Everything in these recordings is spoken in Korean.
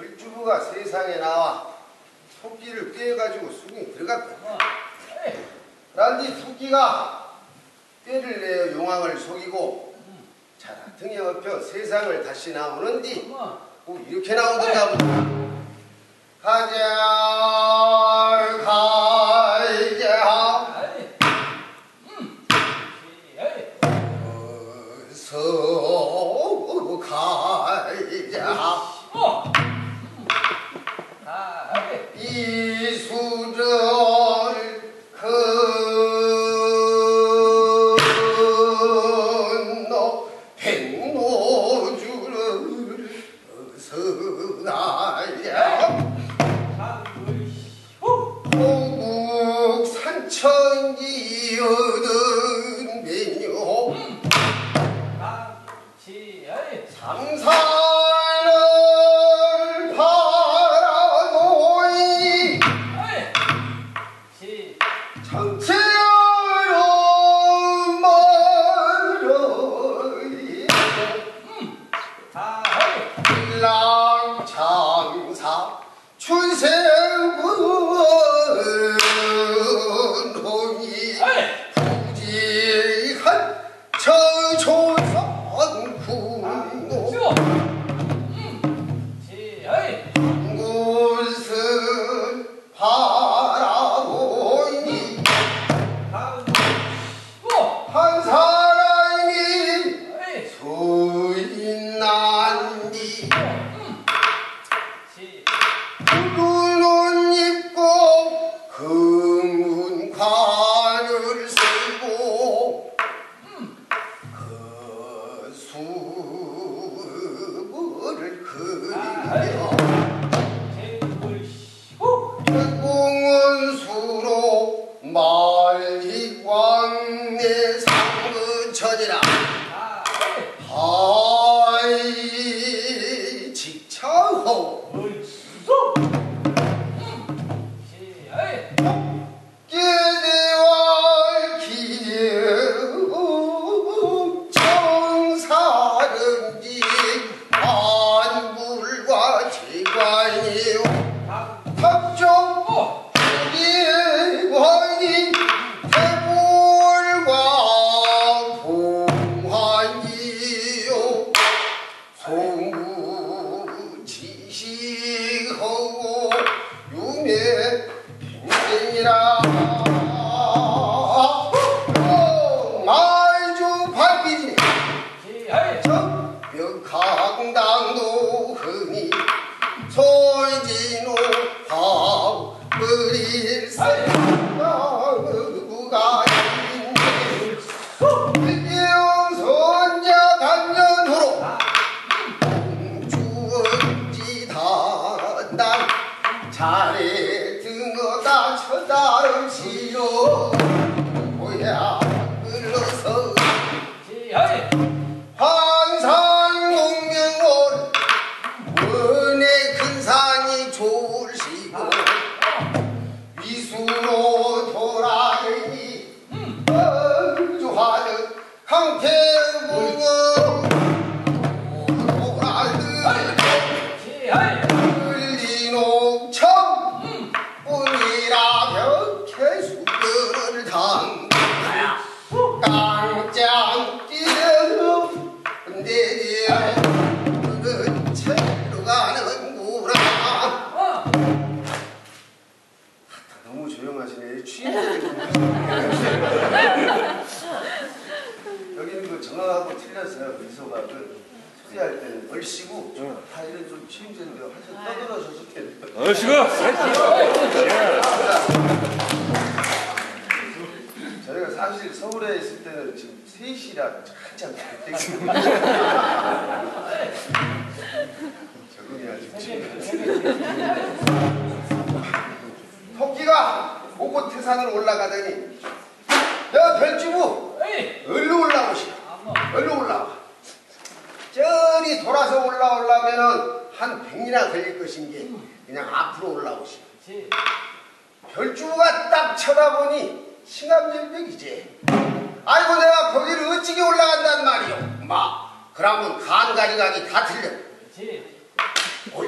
걸주부가 세상에 나와 토끼를 꾀가지고 수궁에 들어갔다. 그런데 토끼가 꾀를 내어 용왕을 속이고 자라 등에 업혀 세상을 다시 나오는디 뭐 이렇게 나오던가 보다. 가자 가자 어서 가자 이수를 건너 백로주를 어서 나야 고국 산천이여든 매뇨 삼산을 바라보니 정체로 멀어이 일랑장사 춘생군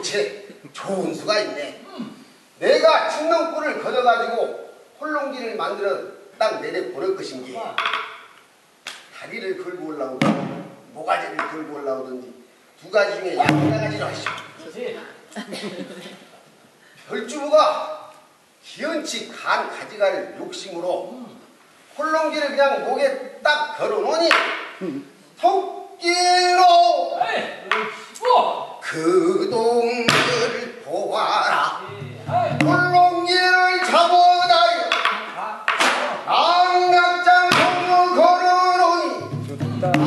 옳지. 좋은 수가 있네. 내가 칡농꿀을 거둬가지고 홀롱기를 만들어 딱 내려버릴 것인지 다리를 걸고 올라오고 모가지를 걸고 올라오든지 두 가지 중에 양가지로 하시오. 별주부가 기운치 간 가지갈 욕심으로 홀롱기를 그냥 목에 딱 걸어놓으니 토끼로 그 동을 보아라. 홀롱기를 잡아다요. 안각장 동무 걸어놓으니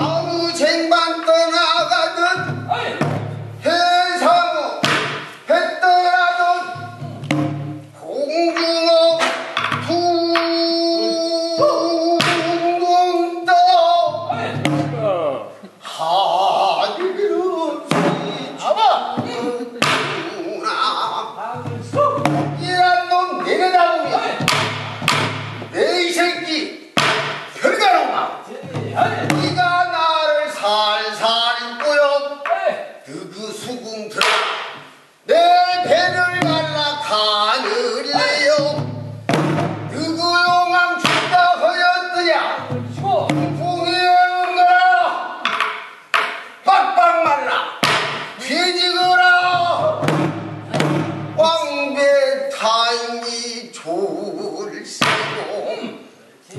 아무 쟁반 떠나가든 해상어 뱃떠라든 공중어 둥둥 떠 하늘은 이란 놈 내려다보면 내 새끼 별가로마 네가 나를 살살 꼬여 너그 수궁 들어 내 배를 갈라 가늘래요. 너그 용암 죽다 허였느냐 풍이응거라 빡빡 말라 뒤지거라 왕배 타임이 졸세요.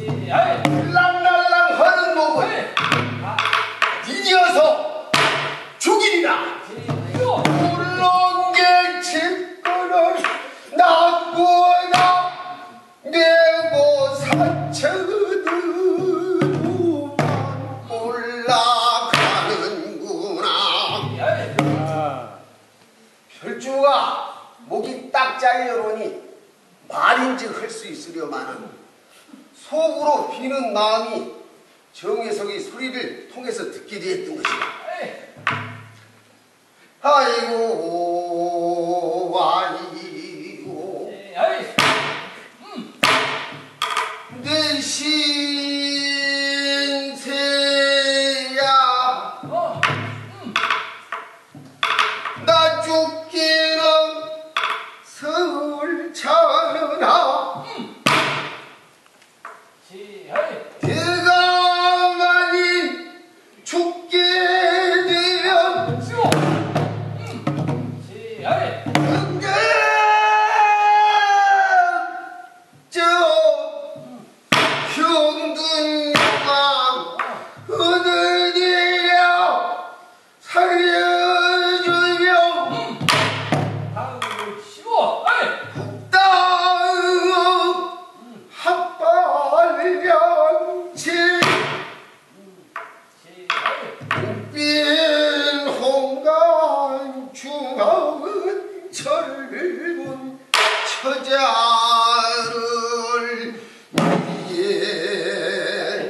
날랑날랑 하는 목을 이어서 죽이리라. 물론 개치권을 낙구나 내고 사천으로 올라가는구나. 별주가 목이 딱 잘려오니 말인지 할 수 있으려마는 속으로 비는 마음이 정혜석의 소리를 통해서 듣게 되었던 것이다. 아이고 아이고 내 신세야 나 죽기는 서울 차라. 내가 많이 죽게 되면 근데 저 평등과 어느냐 살려주며 땅을 합발면치 빈 홍간 중앙은 젊은 처자를 위해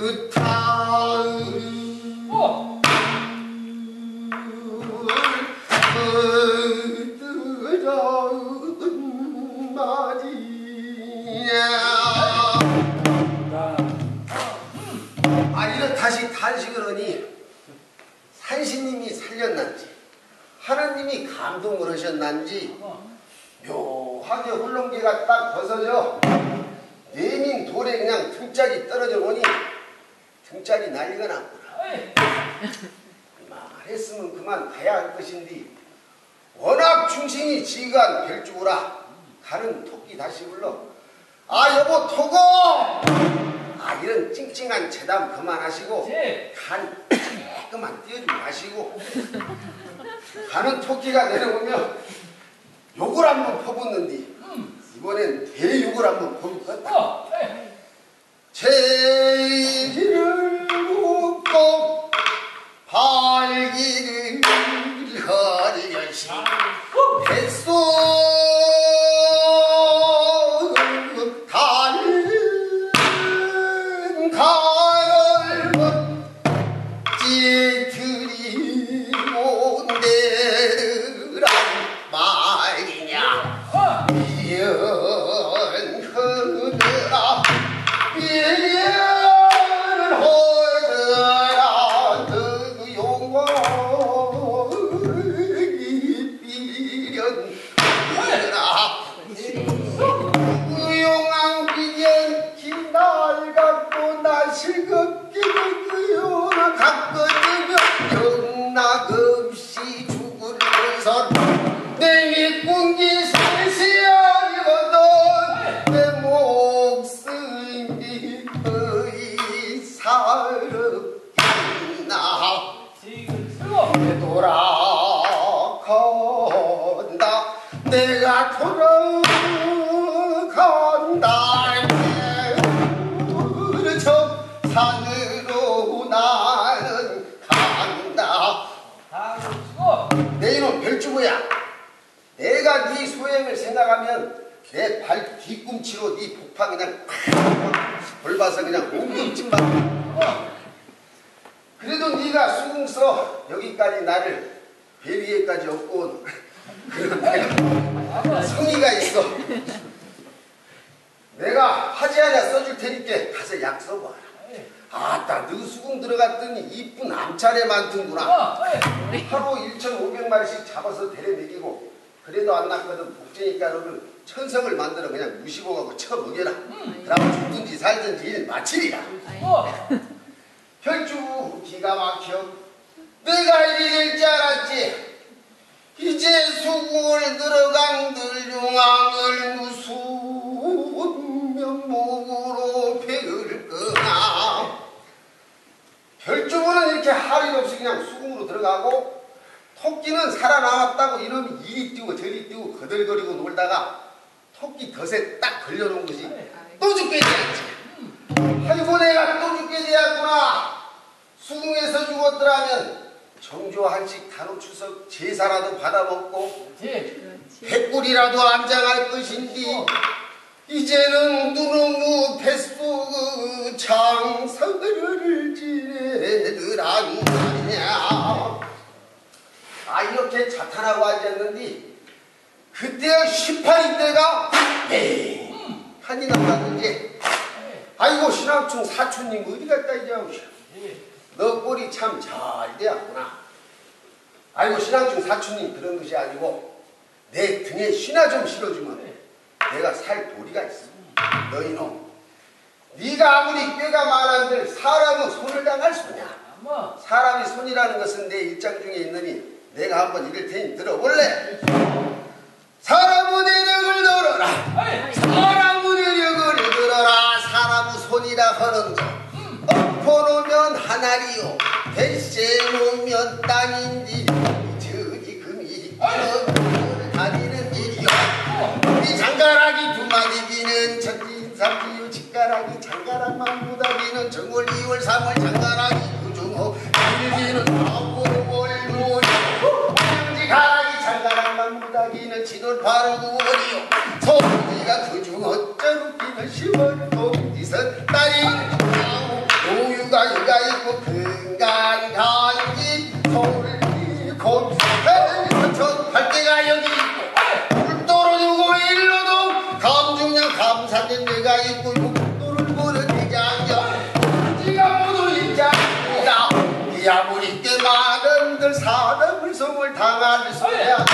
으타을 얻으라는 말이야. 이렇다시 탄식을 하니 산신님이 살렸는지 하느님이 감동을 하셨는지 묘하게 홀롱기가 딱 벗어져 내민 돌에 그냥 등짝이 떨어져 보니 등짝이 난리가 났구나. 말했으면 그만 가야 할 것인데 워낙 중심이 지휘관 별주구라 가는 토끼 다시 불러 아 여보 토고 이런 찡찡한 재담 그만하시고 간 그만 띄우지 마시고 가는 토끼가 내려오면 욕을 한번 퍼붓는디 이번엔 대욕을 한번 퍼붓을 것 같다. 제기를 묶고 발기를 허리여시 뱃속 달 가을 찌들이고 내란 말이냐. 미연허더라 미연허더라 그 용어이 내 윗군기 살시 아니거든 내 목숨이 거의 살았나 돌아간다 내가 돌아간다 저 산으로 나는 간다 내 이놈 별주부야 내가 네 소행을 생각하면 내 발 뒤꿈치로 네 폭파 그냥 벌받아서 그냥 옹금찜만 그래도 네가 수긍 써 여기까지 나를 배 위에까지 업고 온 그런 성의가 있어 내가 화제 하나 써줄 테니께 가서 약 써봐라 아따 너 수궁 들어갔더니 이쁜 암차례 많던구나 하루 1,500마리씩 잡아서 데려먹이고 그래도 안 났거든 복제니까 너는 천성을 만들어 그냥 무시고 가고 쳐먹여라 그럼 죽든지 살든지 일 마치리라 별주 기가 막혀 내가 이리 될 줄 알았지 이제 수궁을 들어간들 용왕을 무수 목으로 배를 끄나 별주부는 이렇게 하루 없이 그냥 수궁으로 들어가고 토끼는 살아나왔다고 이놈이 이리 뛰고 저리 뛰고 거들거리고 놀다가 토끼 덫에 딱 걸려놓은 것이 또 죽게 되었지 아이고 내가 또 죽게 되었구나 수궁에서 죽었더라면 정조 한식 단오 추석 제사라도 받아먹고 백불이라도 안장할 것인지 이제는 누누무 패스포그 장사를 지내느란 말이냐 아 이렇게 자탄하고 앉았는데 그때야 18인대가 뱅 한이 나왔는지 아이고 신학충 사촌님 어디 갔다 이제 하고 너 꼴이 참 잘 되었구나 아이고 신학충 사촌님 그런 것이 아니고 내 등에 신화 좀 실어주면 내가 살 도리가 있어 너희놈 네가 아무리 꾀가 많은들 사람은 손을 당할 소냐 사람이 손이라는 것은 내 일장 중에 있느니 내가 한번 이럴 테니 들어볼래 사람은 내력을 들어라 사람은 내력을 들어라 사람은 손이라 하는 것 엎어놓으면 하늘이요 대세 놓으면 땅인지 저기 금이 너를 다니는 일이요 이 장가락이 두 마리 비는 첫인 삼지유 직가락이 장가락만 보다 비는 정월 2월 3월 장가락이 구중호 일비는 아홉월무월 양지가락이 장가락만 보다 비는 7월 8월 9월이요 소금지가 구중호 짜루기는 10월 동지선 딸이 우유가 유가 있고 금강간지 서울이 곰수가 전 발대가 여기 감사는 내가 있고 욕도를 보는 대장경 지가 모두 인자입니다 이 아무리 꽤 많은들 사람을 성을 당할 소야